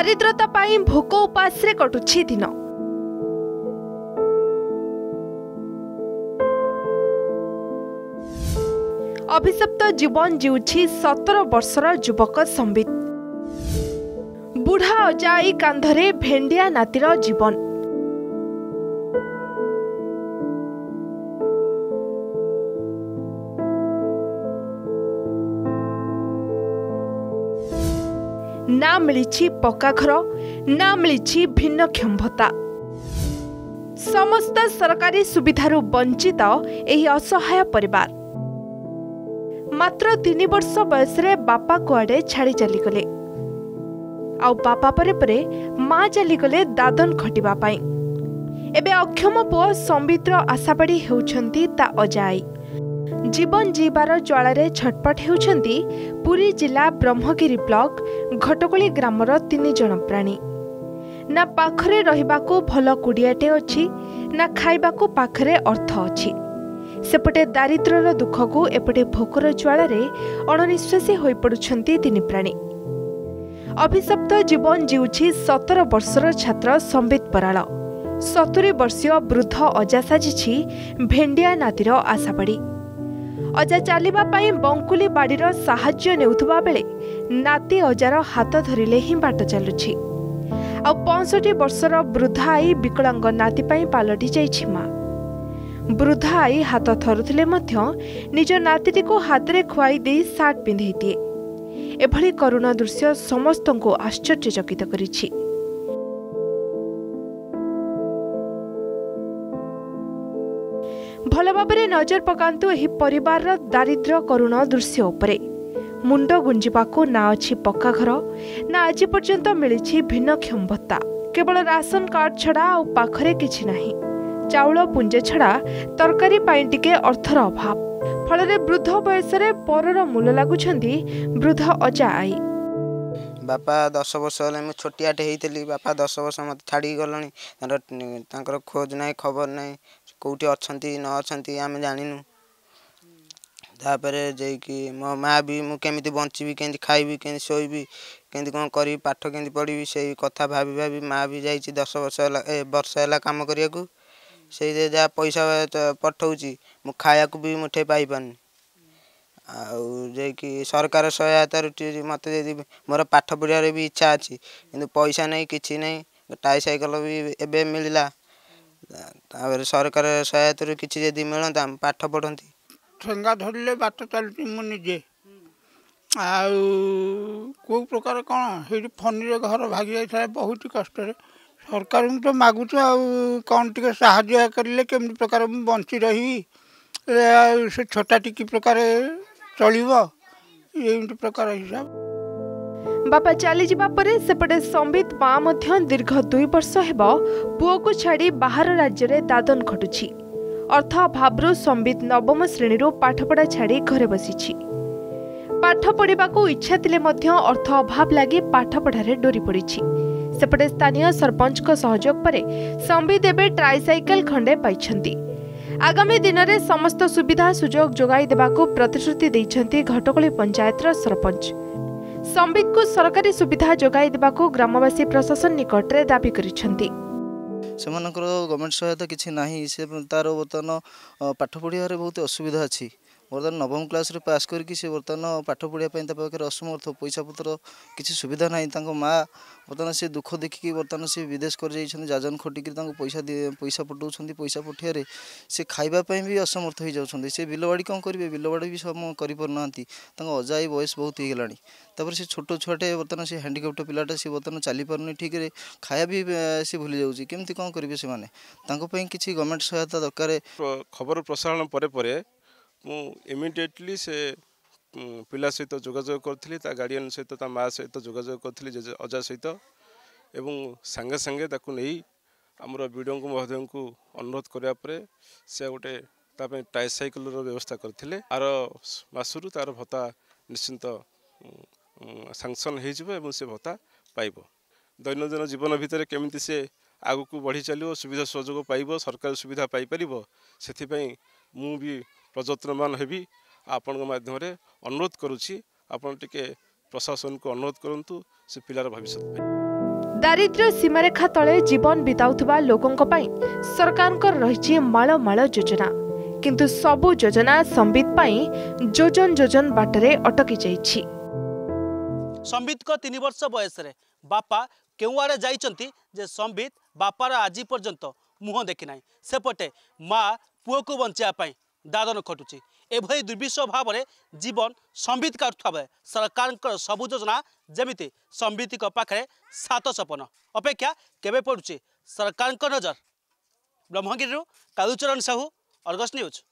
दारिद्रता पाई भोक उपास रे कटुछि दिन। अभिशप्त जीवन जीउछि 17 वर्षर युवक संबित। बुढ़ा अजाई कांधरे भेंडिया नातीर जीवन। ना मिली पक्का घर, ना मिली भिन्नक्षम भत्ता। समस्त सरकारी सुविधारू वंचित एही असहाय परिवार। मात्र 3 वर्ष बयस रे बापा कुआडे छाड़ी चलीगले। आउ बापा परे परे माँ चलीगले दादन खटिबा पाई। एबे अक्षम पुओ संबित्र आशाबाड़ी हेउछंती ता अजाई। जीवन जीवार ज्वालारे छटपट हेउछंती पुरी जिला ब्रह्मगिरी ब्लॉक घटकोली ग्रामर 3 जन प्राणी। ना पाखरे रहिबाकू भल कुड़ियाटे अछि, ना खाइबाकू पाखरे अर्थ अछि। सेपटे दारिद्र्यर दुखकू एपटे भोकर ज्वालारे अणनिश्वासी होई पडुछंती 3 प्राणी। अभिशप्त जीवन जीउछि 17 वर्षर छात्र संबित पराल। 70 वर्षीय वृद्ध अजा साजिछि भेंडिया नातीर आशाबाड़ी। अजा चलिबा पाई बंकुली बाड़ीर साहाय्य नेउथबा बेले नाती अजार हाथ धरिले ही बाट चलुछि। आ 65 वर्षर वृद्धा आई विकलांग नाती पाई पालटी जाइछि मां। वृद्धा आई हाथ थरुथिले मध्य निज नातीटी को हाथ रे खुआई देई साट पिंधे दिए। एभली करुण दृश्य समस्त को आश्चर्यचकित करिछि। भल भाबरे नजर पकांतु एही परिवार दारिद्र्य करुण दृश्य उपरे। मुंड गुंजिबाकू ना अछि पक्का घर, ना आज पर्यंत मिली भिन्नक्षम भत्ता। केवल राशन कार्ड छड़ा आ पाखरे किछि नाही। चाउल पुंजे छड़ा तरकारी पाई टिके अर्थर अभाव। फल वृद्ध बयस रे परर मूल लागुछंती वृद्ध अजा आई। बापा 10 वर्ष होले मैं छोटियाटे हेइतली। बापा 10 वर्ष मत छाड़ी गलनी। तांकर खोज नाही, खबर नाही, कौटी अच्छी न अच्छी आम जानु। तापर जाकि मो माँ भी मुझे बंचबी के खाइबी के शोबी के कौन करी पाठ के पढ़ी से कथा भाभी भाभी माँ भी जा 10 वर्ष है कम करने से जहाँ पैसा पठाऊँ मु खाया भी मुठे पाई पारनी। आकि सरकार सहायता मत मोर पाठ पढ़ार भी इच्छा अच्छी कि पैसा नहीं कि नहीं। टाई साइकल भी एवं मिलला सरकार सहायता किसी यदि मिलता पाठ पढ़ती ठेगा धरले बाट चलती मुझे आउ प्रकार कौन ये फनी घर भागी जाए बहुत कष्ट। सरकार तो मगुच कौन टे साहय करें केमी प्रकार बंची रही से छोटा टिकी प्रकार चलो ये प्रकार हिसाब। बापा चली जिबा परे सेपटे संबित माँ मध्य दीर्घ 2 वर्ष हेब पुओ को छाड़ी बाहर राज्य रे दादन खटुछि। अर्थ अभाव संबित 9वीं श्रेणी पाठपढ़ा छाड़ी घरे बसिछि। पाठ पढ़ाकू इच्छा थिले मध्य अर्थ अभाव लगे पाठपढ़ारे डोरी पड़िछि। सेपटे स्थानीय सरपंच को सहयोग परे संबित एबे ट्राइसाइकल खंडे पाइछंती। आगामी दिन रे समस्त सुविधा सुजोग जोगाई देबाकू प्रतिश्रुति दैछंती घटकोली पंचायतर सरपंच। संबित को सरकारी सुविधा जोगाई देबाकू ग्रामवासी प्रशासन निकट रे दाबी करिसेंती। सेमानकर गवर्नमेंट सहायता किछि नाही। से तार वर्तमान पाठ पढ़िया रे बहुत असुविधा अछि। वर्तमान 9वीं क्लास रे पास करके से वर्तमान पाठ पढ़िया पई त पाके असम अर्थ पैसा पत्र किछि सुविधा नाही। तांको मां वर्तमान से दुख देखि वर्तमान से विदेश कर जाइछन। जाजन खोटी कि तांको पैसा पठाउछन। पैसा पठिया रे से खाइबा पई भी असमर्थ हो जाउछन। से बिलवाड़ी कोन करबे, बिलवाड़ी भी सम करि पर नांती। तांको अजाई वॉइस बहुत ही गेलानी। तापर से छोटो छोटे वर्तमान से हैंडिकैप्ट पिलाटा से वर्तमान चली पारनी ठीक रे। खाया भी से भूली जाउची। केमती कोन करबे से माने तांको पई किछि गवर्नमेंट सहायता दरकार। खबर प्रसारण परे परे इमिडिएटली से पिला सहित जोगाजोग करथिली। ता गार्डियन सहित ता माँ सहित जोगाजोग करथिली अजा सहित एवं संगे संगे ताकू नहीं आमर बीडीओ महोदय को अनुरोध करबा परे से गोटे ट्राइसाइकल व्यवस्था करथिले। आर मासुरु तार भत्ता निश्चिंत सैंक्शन हो भत्ता पाइब। दैनन्दिन जीवन भितर केमिति से आगकू बढ़ी चलियो, सुविधा सहयोग पाइब, सरकार सुविधा पाई परिबो। सेथिपई मु भी प्रयत्नवान हेबी। आपण माध्यम रे अनुरोध करुछि, आपण टिके प्रशासन को अनुरोध करंतु से पिलार भविष्य। दारिद्र्य सीमारेखा तले जीवन बिताउथिबा लोकंक पई सरकारकर रहिछि माल माल योजना, किंतु सबु योजना संबित पई जोजन जोजन बाटरे अटकी जाइछि। संबित को 3 वर्ष बयस रे बापा केउआरे जाइचंती जे संबित बापार आजि पर्यंत मुह देखि नाही। सेपटे मा पुओ को बंचिया पई दादन खटुछि। एभई दुर्विष भाव रे जीवन संबित काटुथबे सरकारकर सबु योजना जेमिति संबित को पाखरे सात सपन अपेक्षा केबे पडुछि सरकारकर नजर। Brahmagiri Kalucharan Sahu, Argus news.